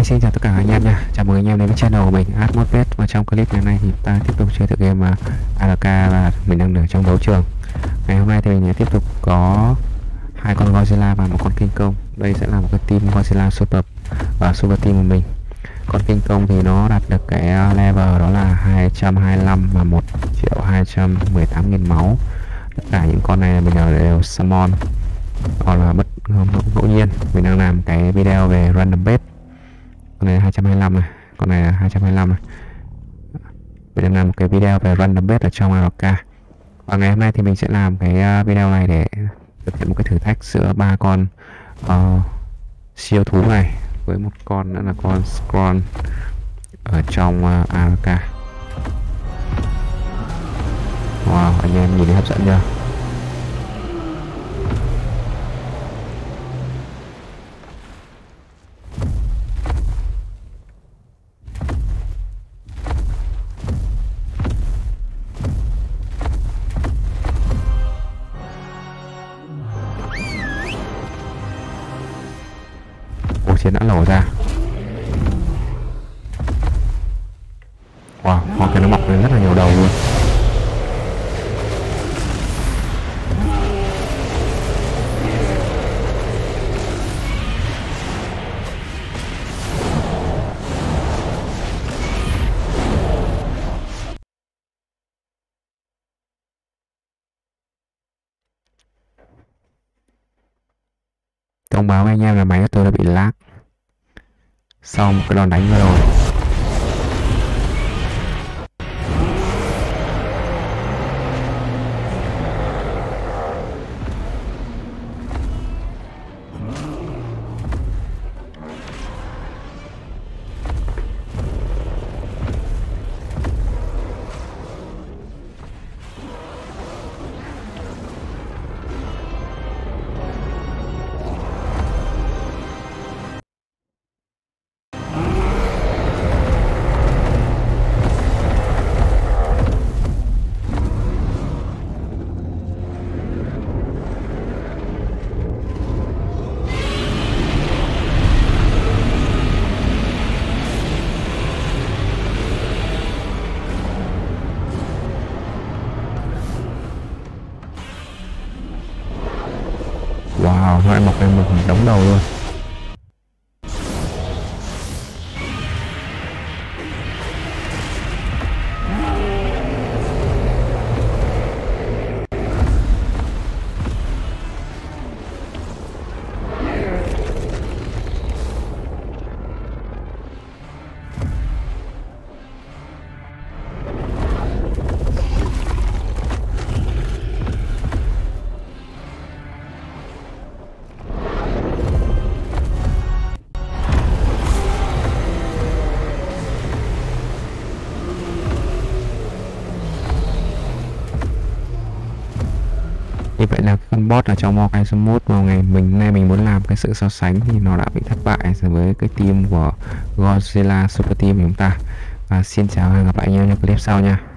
Hi, xin chào tất cả anh em nha. Chào mừng anh em đến với channel của mình ARK. Và trong clip ngày hôm nay thì ta tiếp tục chơi tựa game ARK và mình đang ở trong đấu trường. Ngày hôm nay thì mình tiếp tục có hai con Godzilla và một con King Kong. Đây sẽ là một cái team Godzilla Super và Super Team của mình. Con King Kong thì nó đạt được cái level đó là 225 và 1.218.000 máu. Tất cả những con này mình đều summon hoặc là bất ngẫu nhiên. Mình đang làm cái video về random base. Con này là 225 này, con này là 225 này. Mình đang làm một cái video về random base ở trong ARK. Và ngày hôm nay thì mình sẽ làm cái video này để thực hiện một cái thử thách giữa ba con siêu thú này với một con nữa là con Scroll ở trong ARK. Wow, anh em nhìn thấy hấp dẫn chưa? Chiến đã nổ ra. Wow, con kia nó mọc lên rất là nhiều đầu luôn. Thông báo với anh em là máy của tôi đã bị lag sau một cái đòn đánh vừa rồi. Wow, nó lại mọc lên một đống đầu luôn. Vậy là con bot ở trong Mokai Smooth vào ngày nay mình muốn làm cái sự so sánh thì nó đã bị thất bại so với cái team của Godzilla Super Team của chúng ta. Và xin chào và hẹn gặp lại anh em trong clip sau nha.